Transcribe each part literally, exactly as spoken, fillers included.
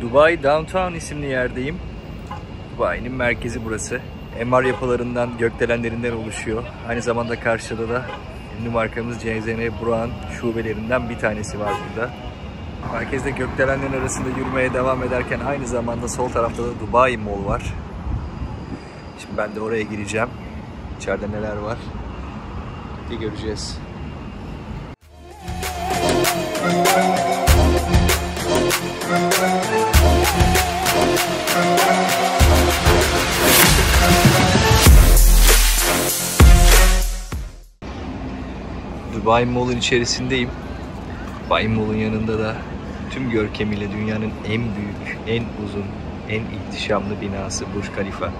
Dubai Downtown isimli yerdeyim. Dubai'nin merkezi burası. M R yapılarından, gökdelenlerinden oluşuyor. Aynı zamanda karşıda da ünlü markamız J Z M Bruan şubelerinden bir tanesi var burada. Merkezde gökdelenlerin arasında yürümeye devam ederken aynı zamanda sol tarafta da Dubai Mall var. Şimdi ben de oraya gireceğim. İçeride neler var diye göreceğiz. Dubai Mall'ın içerisindeyim. Dubai Mall'ın yanında da tüm görkemiyle dünyanın en büyük, en uzun, en ihtişamlı binası Burj Khalifa.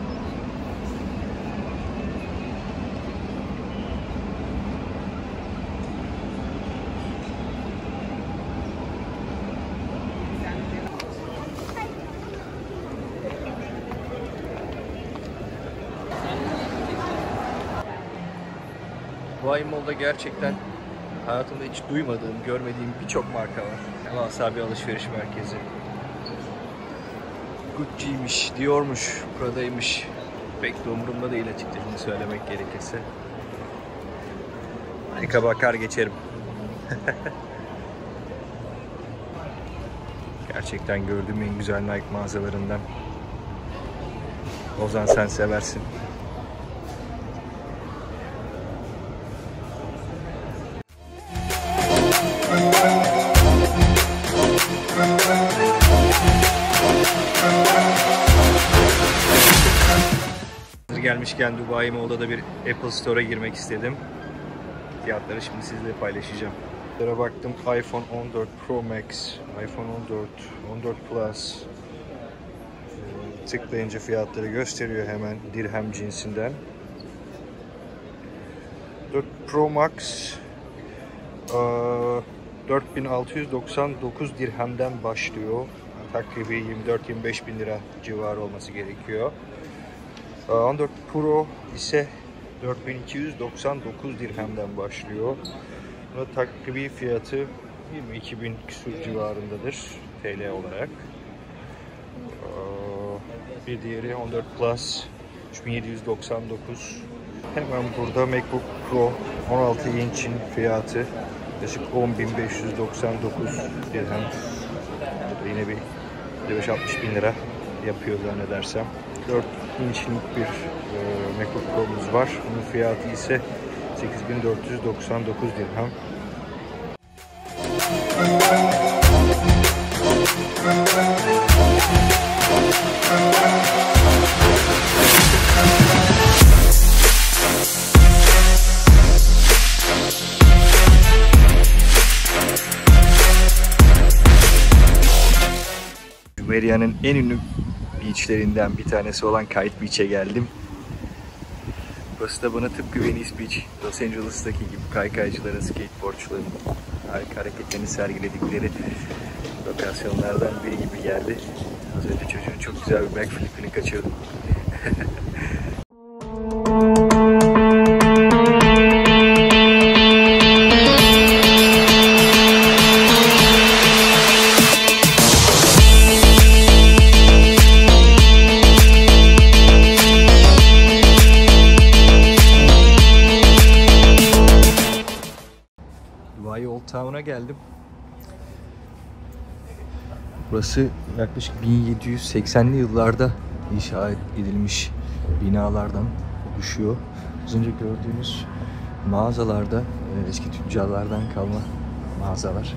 Dubai Mall'da gerçekten hayatımda hiç duymadığım, görmediğim birçok marka var. Asabi alışveriş merkezi. Gucci'ymiş, Dior'muş, Prada'ymış. Pek de umurumda değil açıkçası söylemek gerekirse. Harika bakar geçerim. Gerçekten gördüğüm en güzel Nike mağazalarından. Ozan sen seversin. Gelmişken Dubai Mall'da da bir Apple Store'a girmek istedim. Fiyatları şimdi sizinle paylaşacağım. Şöyle baktım, iPhone on dört Pro Max, iPhone on dört, on dört Plus. Tıklayınca fiyatları gösteriyor hemen dirhem cinsinden. dört Pro Max dört bin altı yüz doksan dokuz dirhemden başlıyor. Takribi yirmi dört yirmi beş bin lira civarı olması gerekiyor. on dört Pro ise dört bin iki yüz doksan dokuz dirhemden başlıyor. Buna takribi fiyatı yirmi iki bin küsur civarındadır T L olarak. Bir diğeri on dört Plus üç bin yedi yüz doksan dokuz. Hemen burada Macbook Pro on altı inç'in fiyatı yaklaşık on bin beş yüz doksan dokuz dirhem. Yine bir beş altmış bin lira yapıyor zannedersem. dört inçlik bir e, Macbook Pro'muz var. Bunun fiyatı ise sekiz bin dört yüz doksan dokuz dirhem. Jumeirah'ın en ünlü beachlerinden bir tanesi olan Kite Beach'e geldim. Burası da bana tıpkı Venice Beach, Los Angeles'taki gibi kaykaycıların, skateboardçuların harika hareketlerini sergiledikleri lokasyonlardan biri gibi geldi. Az önce çocuğun çok güzel bir backflip'ini kaçırdım. Geldim. Burası yaklaşık bin yedi yüz seksenli yıllarda inşa edilmiş binalardan oluşuyor. Az önce gördüğünüz mağazalarda eski tüccarlardan kalma mağazalar.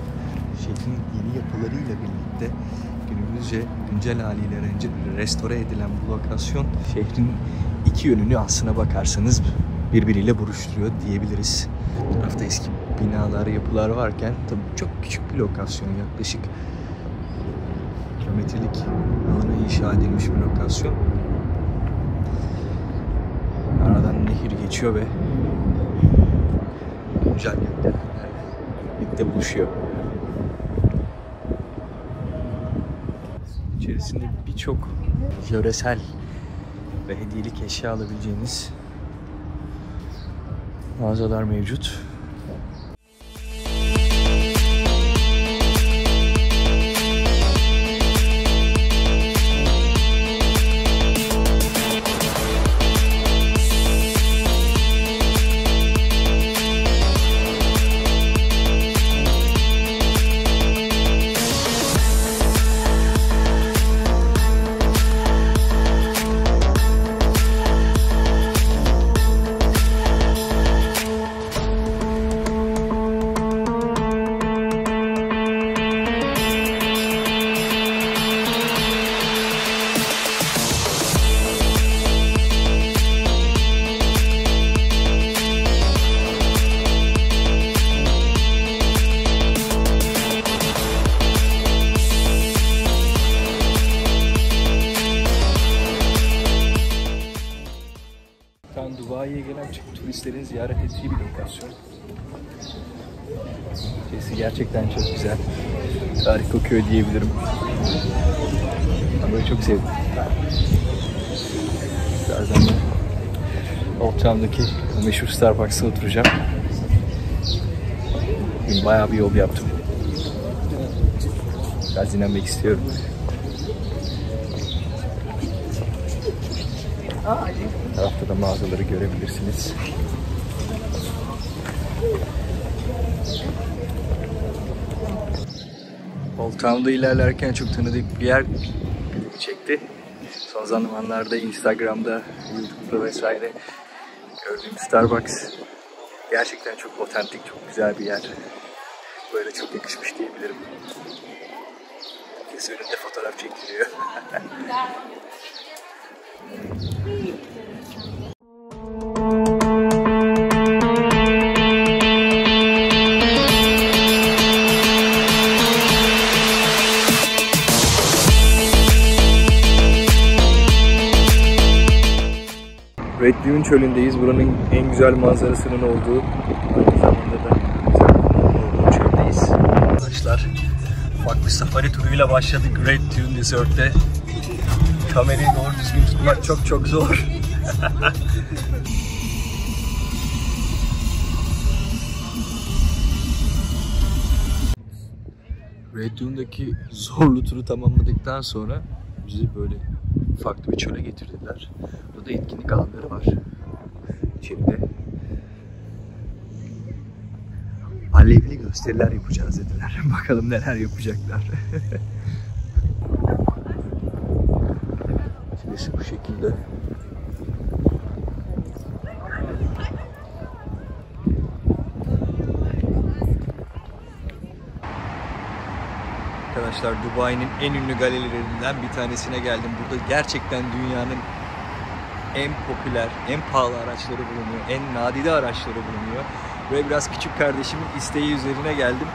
Şehrin yeni yapılarıyla birlikte günümüzce güncel haliyle restore edilen bu lokasyon şehrin iki yönünü aslına bakarsanız birbiriyle buruşturuyor diyebiliriz. Bu tarafta eski binalar, yapılar varken tabii çok küçük bir lokasyon, yaklaşık kilometrelik alana inşa edilmiş bir lokasyon. Aradan nehir geçiyor ve güzel gökdelenlerle birlikte buluşuyor. İçerisinde birçok yöresel ve hediyelik eşya alabileceğiniz mağazalar mevcut. ziyaret edici bir lokasyon. Sesi gerçekten çok güzel. Harika köy diyebilirim. Ben böyle çok sevdim. Birazdan da ortamdaki meşhur Starbucks'a oturacağım. Bugün bayağı bir yol yaptım. Biraz dinlenmek istiyorum. Bu tarafta da mağazaları görebilirsiniz. Old Town'da ilerlerken çok tanıdık bir yer çekti. Son zamanlarda Instagram'da, YouTube'da vesaire gördüğüm Starbucks gerçekten çok otantik, çok güzel bir yer. Böyle çok yakışmış diyebilirim. Herkes önünde fotoğraf çekiliyor. Red Dune çölündeyiz. Buranın en güzel manzarasının olduğu, aynı zamanda da güzel çöldeyiz. Arkadaşlar, farklı safari turuyla başladık Red Dune Desert'te. Kamerayı doğru düzgün tutmak çok çok zor. Red Dune'daki zorlu turu tamamladıktan sonra bizi böyle farklı bir çöle getirdiler. Burada etkinlik alanları var. İçeride alevli gösteriler yapacağız dediler. Bakalım neler yapacaklar. İçerisi bu şekilde. Arkadaşlar, Dubai'nin en ünlü galerilerinden bir tanesine geldim. Burada gerçekten dünyanın en popüler, en pahalı araçları bulunuyor. En nadide araçları bulunuyor. Buraya biraz küçük kardeşimin isteği üzerine geldim.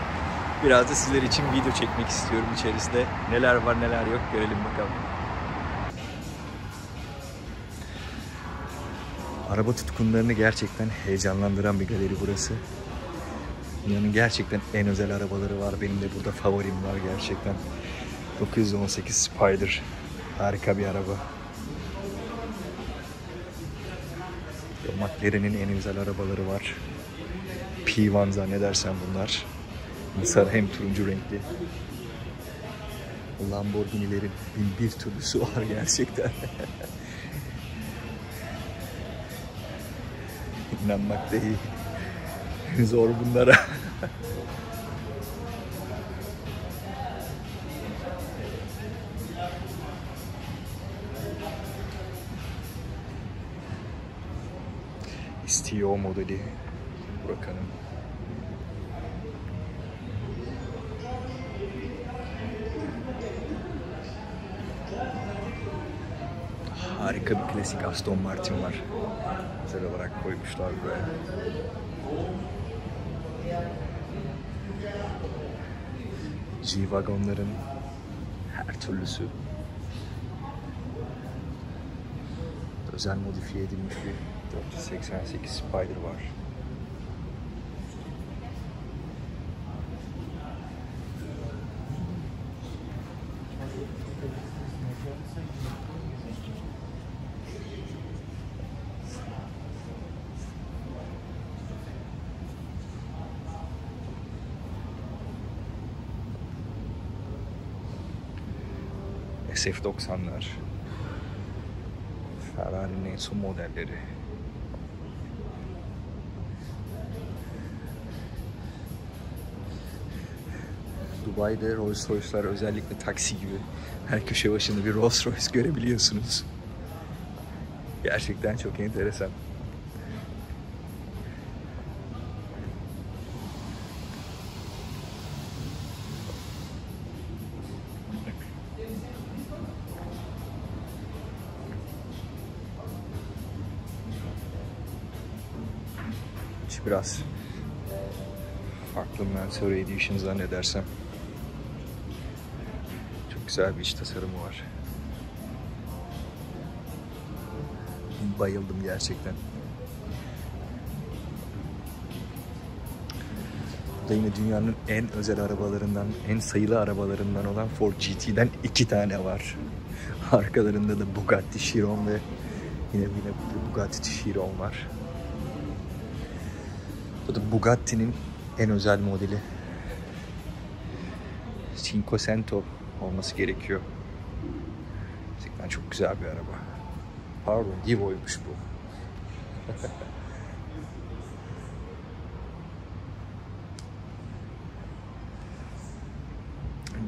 Biraz da sizler için video çekmek istiyorum içerisinde. Neler var neler yok görelim bakalım. Araba tutkunlarını gerçekten heyecanlandıran bir galeri burası. Dünyanın gerçekten en özel arabaları var. Benim de burada favorim var gerçekten. dokuz yüz on sekiz Spyder. Harika bir araba. McLaren'in en güzel arabaları var. P bir zannedersem bunlar. Sarı hem turuncu renkli. Lamborghini'lerin bin bir türlüsü var gerçekten. İnanmak değil. Zor bunlara. İstiyor modeli Burak'ın. Harika bir klasik Aston Martin var. Güzel olarak koymuşlar buraya. G-Wagon'ların her türlüsü. Özel modifiye edilmiş bir dört yüz seksen sekiz Spyder var. S F doksanlar, Ferrari'nin en son modelleri. Dubai'de Rolls-Royce'lar özellikle taksi gibi her köşe başında bir Rolls-Royce görebiliyorsunuz. Gerçekten çok enteresan. Biraz farklı Mercedes Edition zannedersem. Çok güzel bir iç tasarımı var. Bayıldım gerçekten. da yine dünyanın en özel arabalarından, en sayılı arabalarından olan Ford G T'den iki tane var. Arkalarında da Bugatti Chiron ve yine yine Bugatti Chiron var. Bu da Bugatti'nin en özel modeli. Cinquecento olması gerekiyor. Gerçekten çok güzel bir araba. Pardon, Divo'ymuş bu.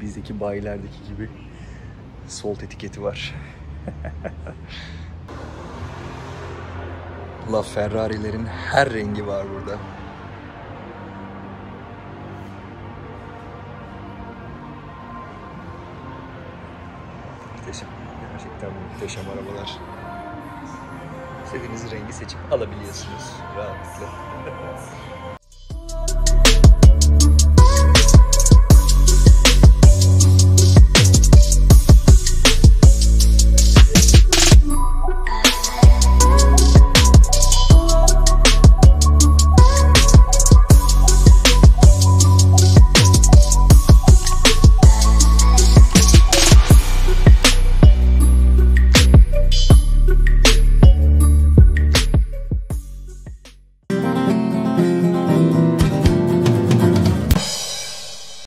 Bizdeki bayilerdeki gibi Solt etiketi var. La Ferrari'lerin her rengi var burada. Muhteşem. Gerçekten muhteşem arabalar. İstediğiniz rengi seçip alabiliyorsunuz rahatlıkla.